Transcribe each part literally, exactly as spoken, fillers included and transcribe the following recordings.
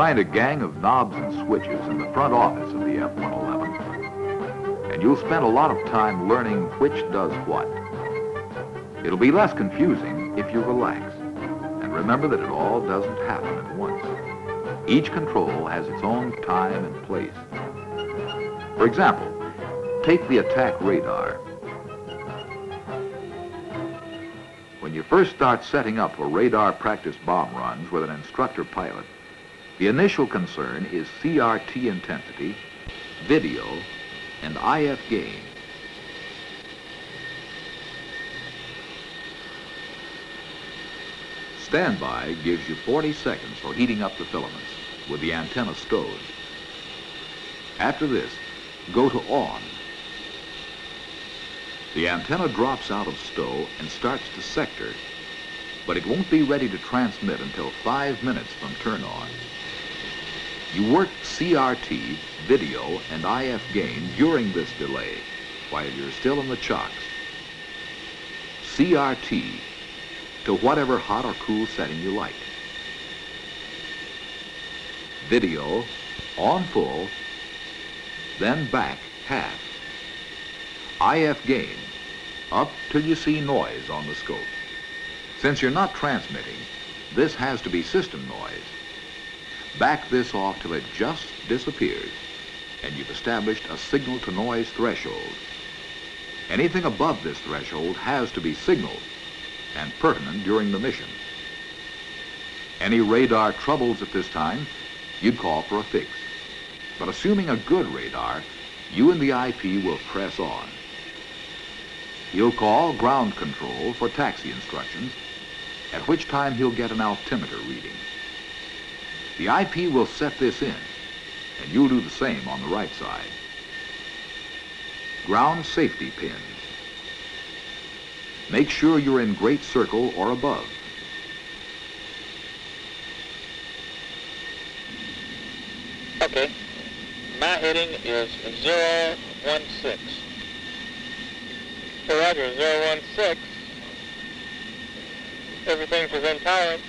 find a gang of knobs and switches in the front office of the F one eleven, and you'll spend a lot of time learning which does what. It'll be less confusing if you relax, and remember that it all doesn't happen at once. Each control has its own time and place. For example, take the attack radar. When you first start setting up for radar practice bomb runs with an instructor pilot, the initial concern is C R T intensity, video, and I F gain. Standby gives you forty seconds for heating up the filaments with the antenna stowed. After this, go to on. The antenna drops out of stow and starts to sector, but it won't be ready to transmit until five minutes from turn on. You work C R T, video, and I F gain during this delay while you're still in the chocks. C R T to whatever hot or cool setting you like. Video, on full, then back half. I F gain, up till you see noise on the scope. Since you're not transmitting, this has to be system noise. Back this off till it just disappears, and you've established a signal to noise threshold. Anything above this threshold has to be signaled and pertinent during the mission. Any radar troubles at this time, you'd call for a fix. But assuming a good radar, you and the I P will press on. He'll call ground control for taxi instructions, at which time he'll get an altimeter reading. The I P will set this in, and you'll do the same on the right side. Ground safety pins. Make sure you're in great circle or above. Okay. My heading is zero one six. So roger, zero one six. Everything's within tolerance.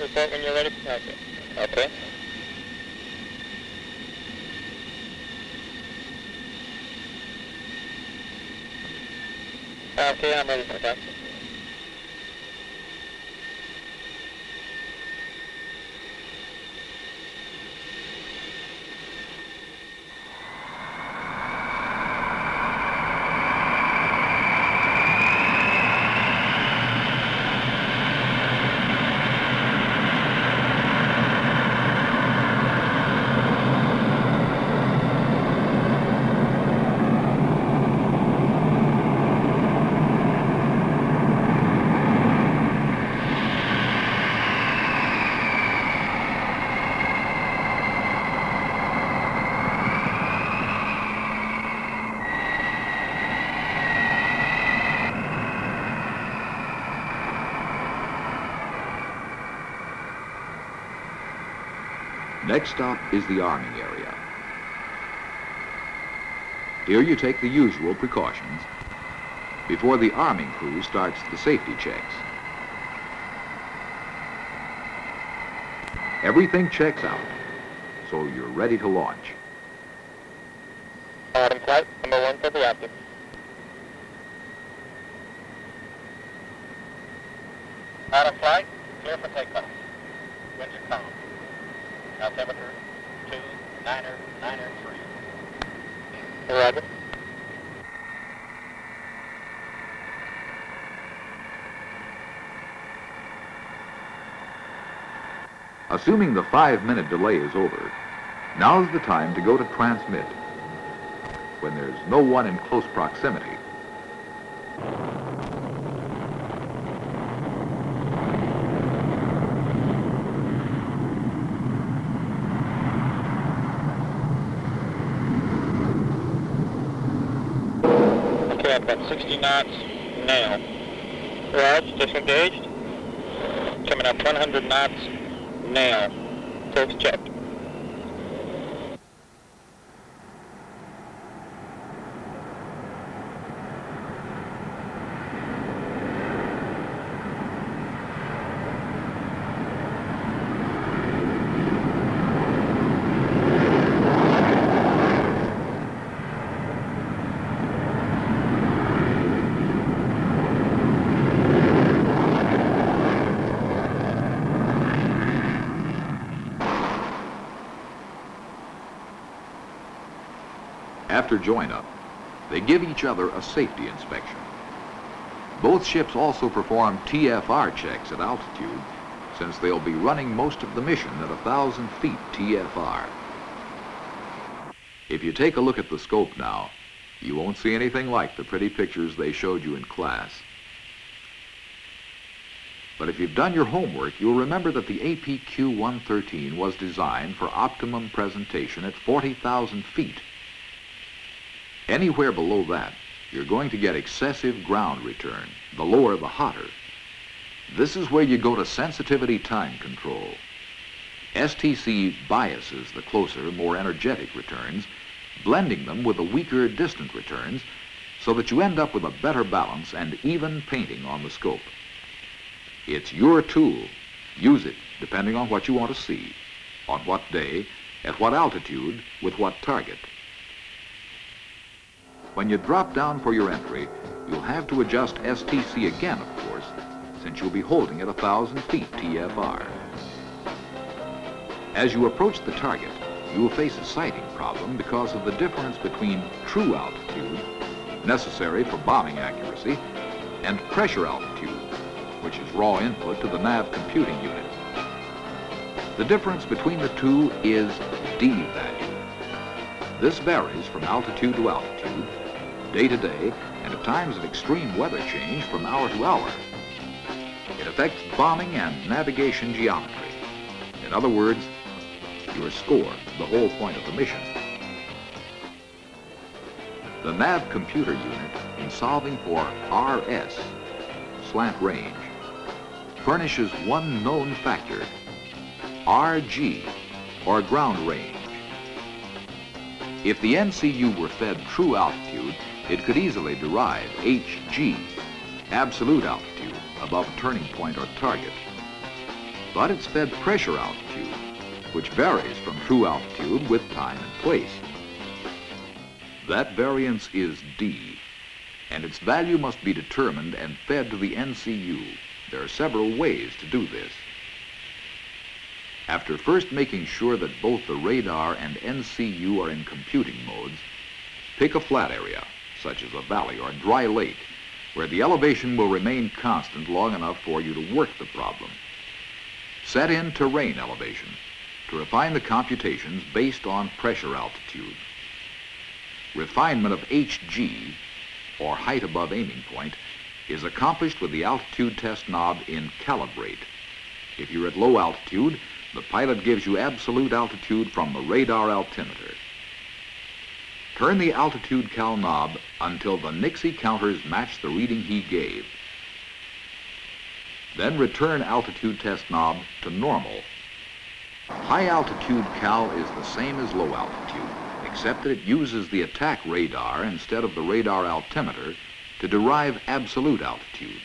Report when you're ready for contact. Okay. Okay, I'm ready for taxi. Next stop is the arming area. Here you take the usual precautions before the arming crew starts the safety checks. Everything checks out, so you're ready to launch. Autumn flight number one for the active. Autumn flight, clear for takeoff. Winds are calm. Altimeter two niner niner three. Roger. Assuming the five-minute delay is over, now's the time to go to transmit when there's no one in close proximity. About sixty knots now. Raj, disengaged. Coming up one hundred knots now. Course checked. After join-up, they give each other a safety inspection. Both ships also perform T F R checks at altitude, since they'll be running most of the mission at one thousand feet T F R. If you take a look at the scope now, you won't see anything like the pretty pictures they showed you in class. But if you've done your homework, you'll remember that the A P Q one thirteen was designed for optimum presentation at forty thousand feet. Anywhere below that, you're going to get excessive ground return. The lower, the hotter. This is where you go to sensitivity time control. S T C biases the closer, more energetic returns, blending them with the weaker, distant returns, so that you end up with a better balance and even painting on the scope. It's your tool. Use it depending on what you want to see, on what day, at what altitude, with what target. When you drop down for your entry, you'll have to adjust S T C again, of course, since you'll be holding at one thousand feet T F R. As you approach the target, you will face a sighting problem because of the difference between true altitude, necessary for bombing accuracy, and pressure altitude, which is raw input to the nav computing unit. The difference between the two is D-value. This varies from altitude to altitude, day to day, and at times of extreme weather change from hour to hour. It affects bombing and navigation geometry. In other words, your score, the whole point of the mission. The nav computer unit, in solving for R S, slant range, furnishes one known factor, R G, or ground range. If the N C U were fed true altitude, it could easily derive H G, absolute altitude, above turning point or target. But it's fed pressure altitude, which varies from true altitude with time and place. That variance is D, and its value must be determined and fed to the N C U. There are several ways to do this. After first making sure that both the radar and N C U are in computing modes, pick a flat area, such as a valley or a dry lake, where the elevation will remain constant long enough for you to work the problem. Set in terrain elevation to refine the computations based on pressure altitude. Refinement of H G, or height above aiming point, is accomplished with the altitude test knob in calibrate. If you're at low altitude, the pilot gives you absolute altitude from the radar altimeter. Turn the altitude cal knob until the Nixie counters match the reading he gave. Then return altitude test knob to normal. High altitude cal is the same as low altitude, except that it uses the attack radar instead of the radar altimeter to derive absolute altitude.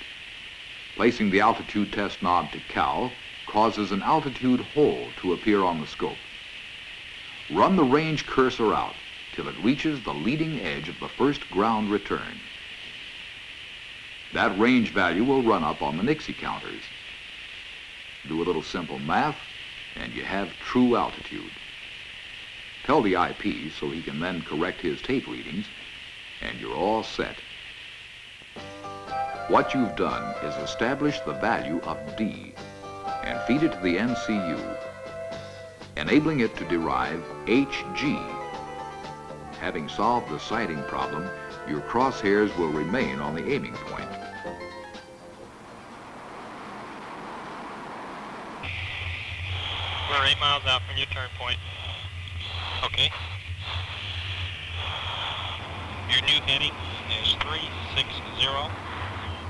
Placing the altitude test knob to cal causes an altitude hole to appear on the scope. Run the range cursor out till it reaches the leading edge of the first ground return. That range value will run up on the Nixie counters. Do a little simple math, and you have true altitude. Tell the I P so he can then correct his tape readings, and you're all set. What you've done is establish the value of D and feed it to the N C U, enabling it to derive H G. Having solved the sighting problem, your crosshairs will remain on the aiming point. We're eight miles out from your turn point. Okay. Your new heading is three sixty.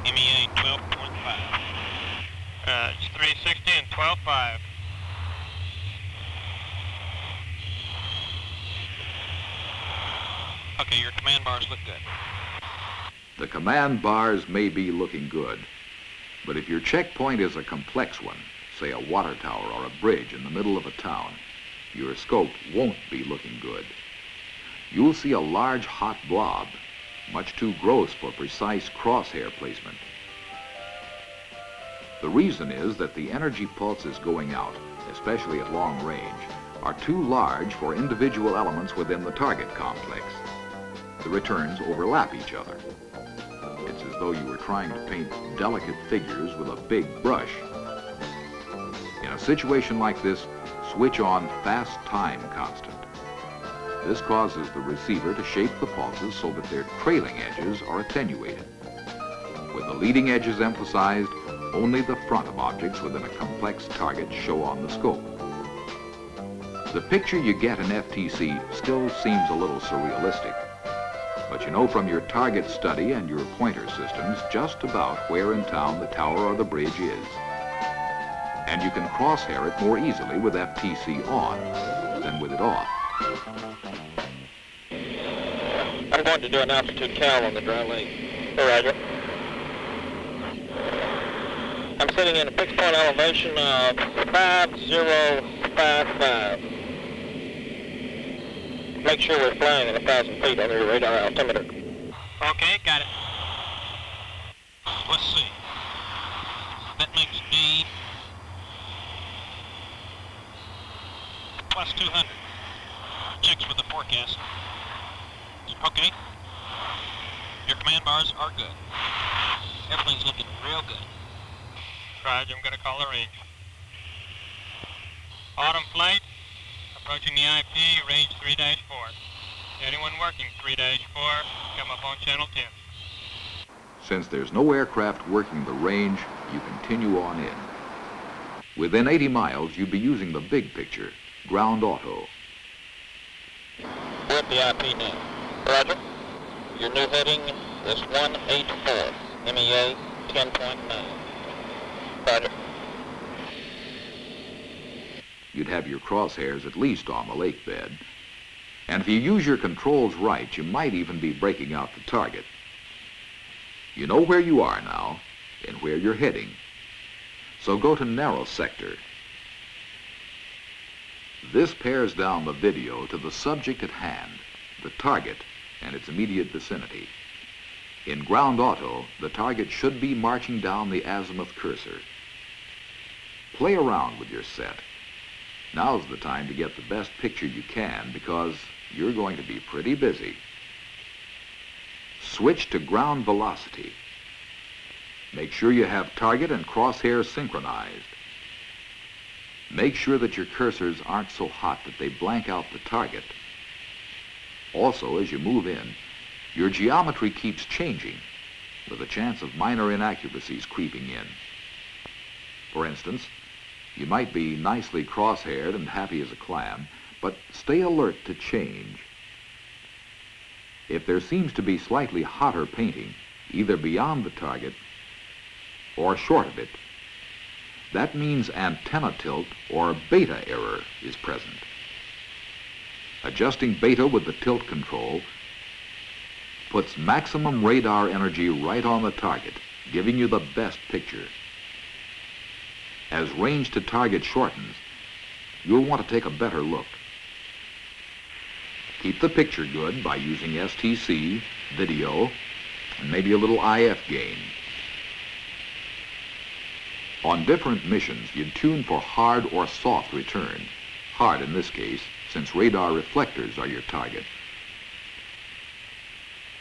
M E A twelve point five. Uh, it's three sixty and twelve point five. Okay, your command bars look good. The command bars may be looking good, but if your checkpoint is a complex one, say a water tower or a bridge in the middle of a town, your scope won't be looking good. You'll see a large hot blob, much too gross for precise crosshair placement. The reason is that the energy pulses going out, especially at long range, are too large for individual elements within the target complex. the returns overlap each other. It's as though you were trying to paint delicate figures with a big brush. In a situation like this, switch on fast time constant. This causes the receiver to shape the pulses so that their trailing edges are attenuated. With the leading edges emphasized, only the front of objects within a complex target show on the scope. The picture you get in F T C still seems a little surrealistic, but you know from your target study and your pointer systems just about where in town the tower or the bridge is. And you can crosshair it more easily with F T C on than with it off. I'm going to do an altitude cowl on the dry lane. All right, I'm sitting in a fixed point elevation of five zero five five. Make sure we're flying at one thousand feet on your radar altimeter. Okay, got it. Let's see. That makes D plus two hundred. Checks with the forecast. Okay. Your command bars are good. Everything's looking real good. Roger, I'm going to call the range. Autumn flight, approaching the I P, range three dash four. Anyone working three dash four, come up on channel ten. Since there's no aircraft working the range, you continue on in. Within eighty miles, you'd be using the big picture, ground auto. We're at the I P now. Roger. Your new heading is one eight four, M E A ten point nine. Roger. You'd have your crosshairs at least on the lake bed. And if you use your controls right, you might even be breaking out the target. You know where you are now and where you're heading. So go to narrow sector. This pairs down the video to the subject at hand, the target, and its immediate vicinity. In ground auto, the target should be marching down the azimuth cursor. Play around with your set. Now's the time to get the best picture you can because you're going to be pretty busy. Switch to ground velocity. Make sure you have target and crosshair synchronized. Make sure that your cursors aren't so hot that they blank out the target. Also, as you move in, your geometry keeps changing, with a chance of minor inaccuracies creeping in. For instance, you might be nicely crosshaired and happy as a clam, but stay alert to change. If there seems to be slightly hotter painting, either beyond the target or short of it, that means antenna tilt or beta error is present. Adjusting beta with the tilt control puts maximum radar energy right on the target, giving you the best picture. As range to target shortens, you'll want to take a better look. Keep the picture good by using S T C, video, and maybe a little I F gain. On different missions, you'd tune for hard or soft return. Hard in this case, since radar reflectors are your target.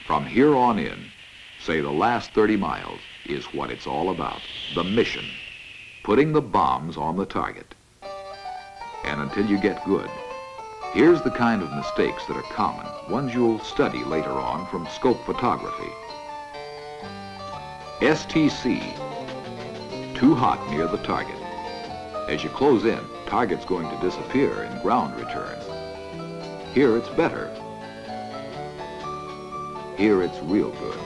From here on in, say the last thirty miles, is what it's all about. The mission. Putting the bombs on the target. And until you get good, here's the kind of mistakes that are common, ones you'll study later on from scope photography. S T C. Too hot near the target. As you close in, target's going to disappear in ground return. Here it's better. Here it's real good.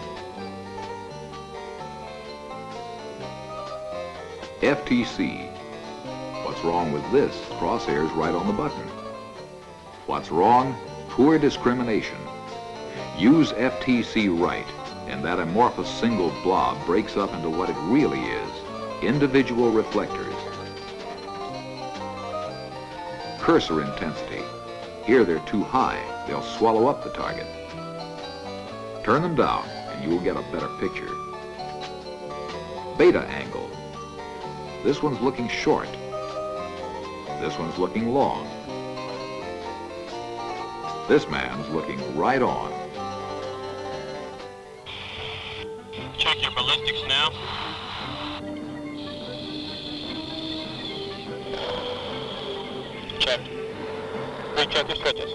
F T C. What's wrong with this? Crosshair's right on the button. What's wrong? Poor discrimination. Use F T C right, and that amorphous single blob breaks up into what it really is, individual reflectors. Cursor intensity. Here they're too high. They'll swallow up the target. Turn them down, and you will get a better picture. Beta angle. This one's looking short. This one's looking long. This man's looking right on. check your ballistics now. Check. Recheck your switches.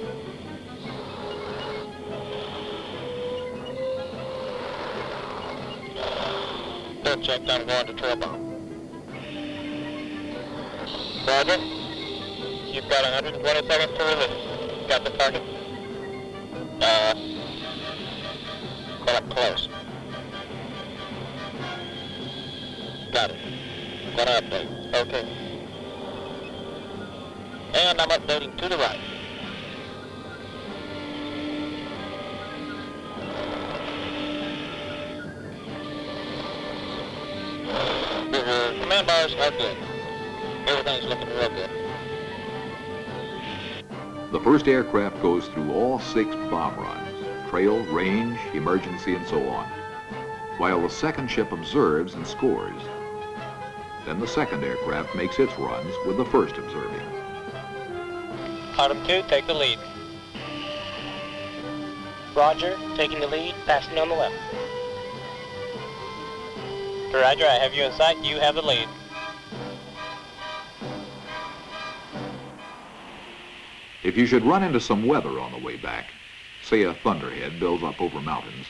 Third check, I'm going to trail bomb. Roger. You've got one hundred twenty seconds to release. Got the target. Uh, up close. Got it. Got an update. Okay. And I'm updating to the right. Your command bars are good. Everything's looking real good. The first aircraft goes through all six bomb runs. Trail, range, emergency, and so on, while the second ship observes and scores. Then the second aircraft makes its runs with the first observing. Autumn two, take the lead. Roger, taking the lead, passing on the left. Roger, I have you in sight, you have the lead. If you should run into some weather on the way back, say a thunderhead builds up over mountains,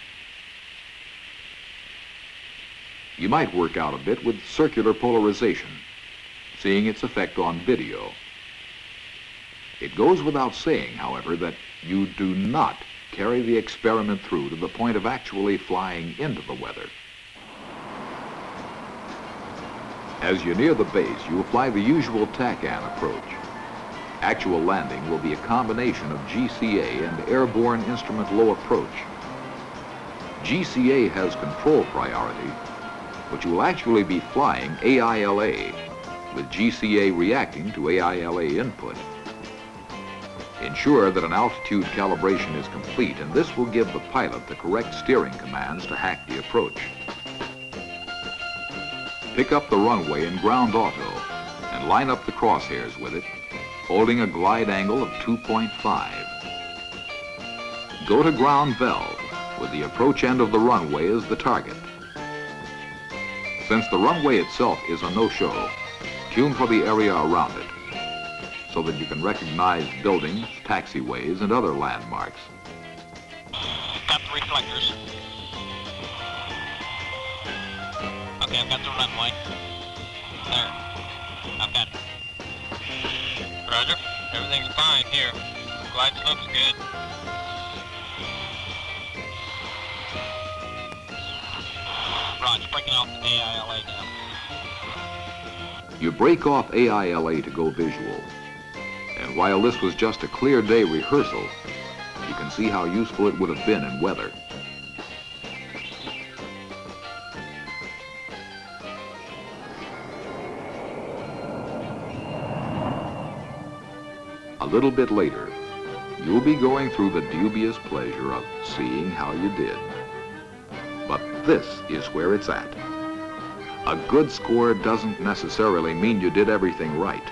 you might work out a bit with circular polarization, seeing its effect on video. It goes without saying, however, that you do not carry the experiment through to the point of actually flying into the weather. As you near the base, you apply the usual TAC-A N approach. Actual landing will be a combination of G C A and airborne instrument low approach. G C A has control priority, but you will actually be flying A I L A, with G C A reacting to A I L A input. Ensure that an altitude calibration is complete, and this will give the pilot the correct steering commands to hack the approach. Pick up the runway in ground auto and line up the crosshairs with it, holding a glide angle of two point five. Go to ground valve with the approach end of the runway as the target. Since the runway itself is a no-show, tune for the area around it so that you can recognize buildings, taxiways, and other landmarks. I've got the reflectors. Okay, I've got the runway. There. I've got it. Roger. Everything's fine here. Glide slope's good. Roger, breaking off the A I L A now. You break off A I L A to go visual. And while this was just a clear day rehearsal, you can see how useful it would have been in weather. A little bit later, you'll be going through the dubious pleasure of seeing how you did. But this is where it's at. A good score doesn't necessarily mean you did everything right,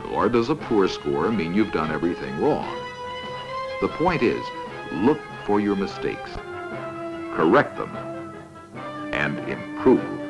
nor does a poor score mean you've done everything wrong. The point is, look for your mistakes, correct them, and improve.